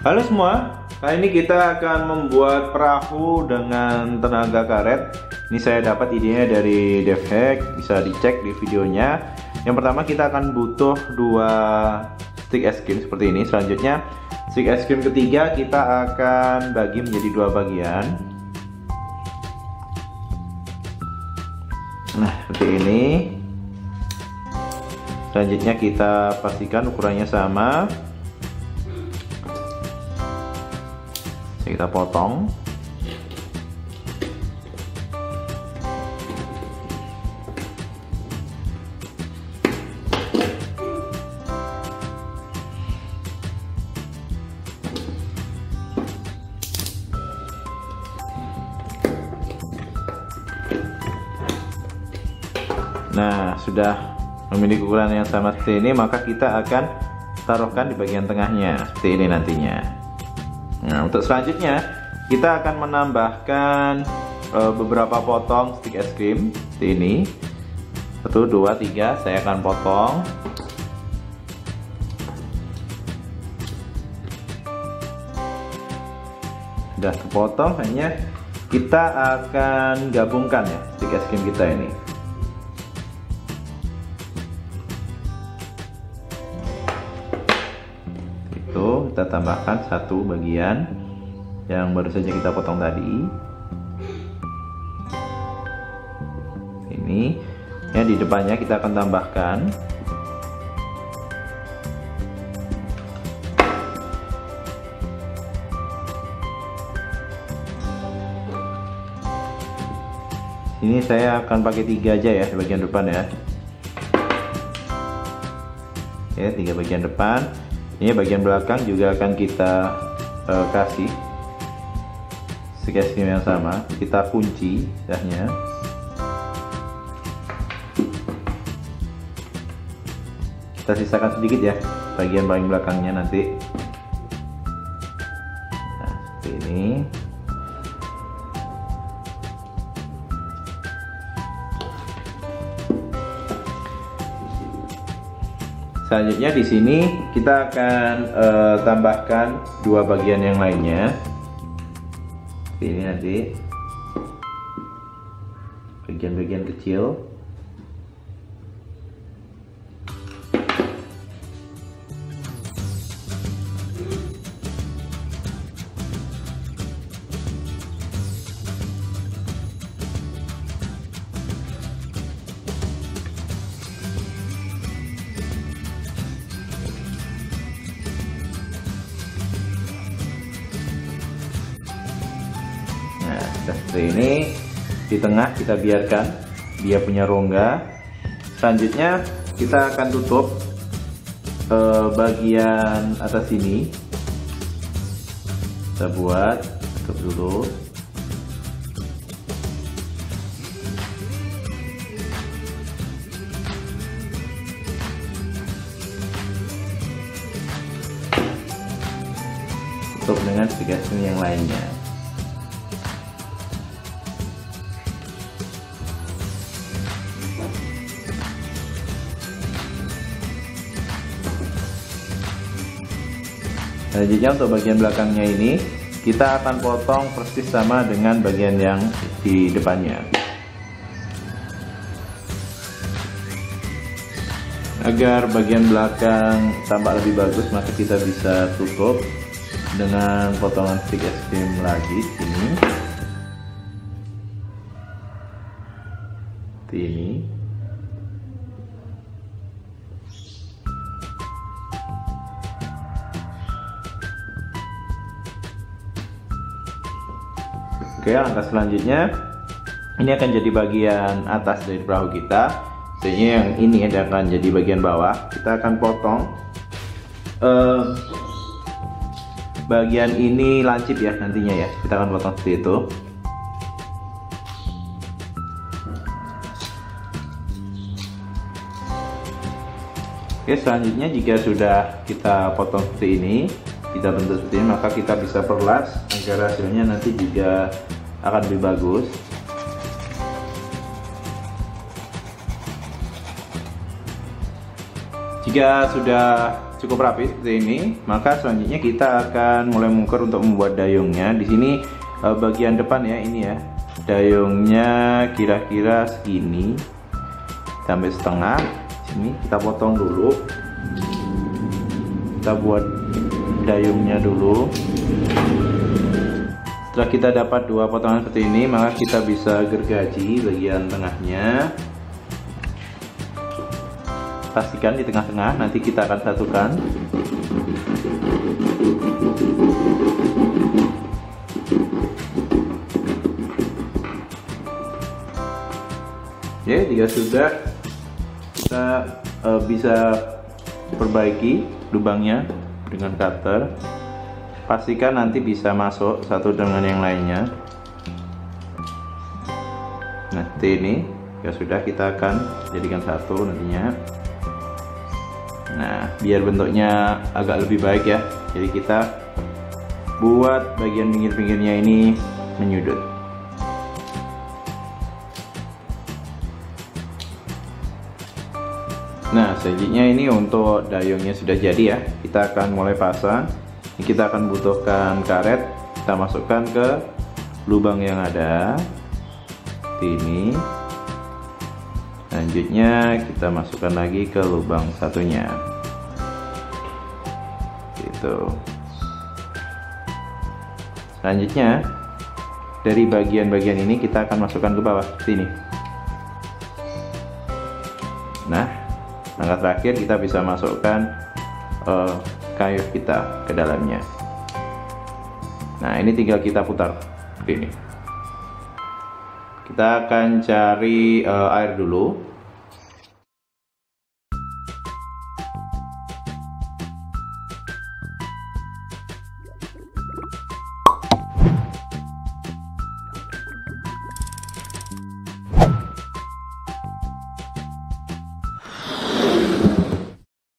Halo semua, kali ini kita akan membuat perahu dengan tenaga karet. Ini saya dapat idenya dari DevHack, bisa dicek di videonya. Yang pertama kita akan butuh 2 stick es krim seperti ini. Selanjutnya stick es krim ketiga kita akan bagi menjadi 2 bagian. Nah, seperti ini. Selanjutnya kita pastikan ukurannya sama. Kita potong. Nah, sudah memiliki ukuran yang sama seperti ini, maka kita akan taruhkan di bagian tengahnya seperti ini nantinya. Nah, untuk selanjutnya kita akan menambahkan beberapa potong stick es krim seperti ini. 1, 2, 3, saya akan potong. Sudah terpotong, hanya kita akan gabungkan ya stick es krim kita ini. Kita tambahkan 1 bagian yang baru saja kita potong tadi. Ini ya, di depannya kita akan tambahkan. Ini saya akan pakai 3 aja ya di bagian depan ya. Oke, 3 bagian depan. Ini bagian belakang juga akan kita kasih stick es krim yang sama. Kita kunci sisanya. Kita sisakan sedikit ya bagian paling belakangnya nanti. Nah, seperti ini. Selanjutnya di sini kita akan tambahkan 2 bagian yang lainnya. Ini nanti bagian-bagian kecil. Seperti ini, di tengah kita biarkan dia punya rongga. Selanjutnya kita akan tutup bagian atas ini. Kita tutup dulu. Tutup dengan stick es krim yang lainnya. Selanjutnya untuk bagian belakangnya ini kita akan potong persis sama dengan bagian yang di depannya. Agar bagian belakang tampak lebih bagus, maka kita bisa tutup dengan potongan stick es krim lagi ini. Seperti ini. Oke, langkah selanjutnya ini akan jadi bagian atas dari perahu kita. Selanjutnya yang ini akan jadi bagian bawah. Kita akan potong bagian ini lancip ya nantinya ya. Kita akan potong seperti itu. Oke, selanjutnya jika sudah kita potong seperti ini, kita bentuk seperti ini, maka kita bisa perlas agar hasilnya nanti juga akan lebih bagus. Jika sudah cukup rapi seperti ini, maka selanjutnya kita akan mulai mungker untuk membuat dayungnya. Di sini bagian depan ya, ini ya dayungnya kira-kira segini sampai setengah. Ini kita potong dulu, kita buat dayungnya dulu. Setelah kita dapat dua potongan seperti ini, maka kita bisa gergaji bagian tengahnya. Pastikan di tengah-tengah, nanti kita akan satukan. Oke, jika sudah, kita bisa perbaiki lubangnya dengan cutter. Pastikan nanti bisa masuk satu dengan yang lainnya. Nah, seperti ini. Ya sudah, kita akan jadikan satu nantinya. Nah, biar bentuknya agak lebih baik ya, jadi kita buat bagian pinggir-pinggirnya ini menyudut. Nah, selanjutnya ini untuk dayungnya sudah jadi ya, kita akan mulai pasang. Kita akan butuhkan karet, kita masukkan ke lubang yang ada ini. Selanjutnya kita masukkan lagi ke lubang satunya, gitu. Selanjutnya dari bagian-bagian ini kita akan masukkan ke bawah sini. Nah, langkah terakhir kita bisa masukkan kayu kita ke dalamnya. Nah, ini tinggal kita putar begini. Kita akan cari air dulu.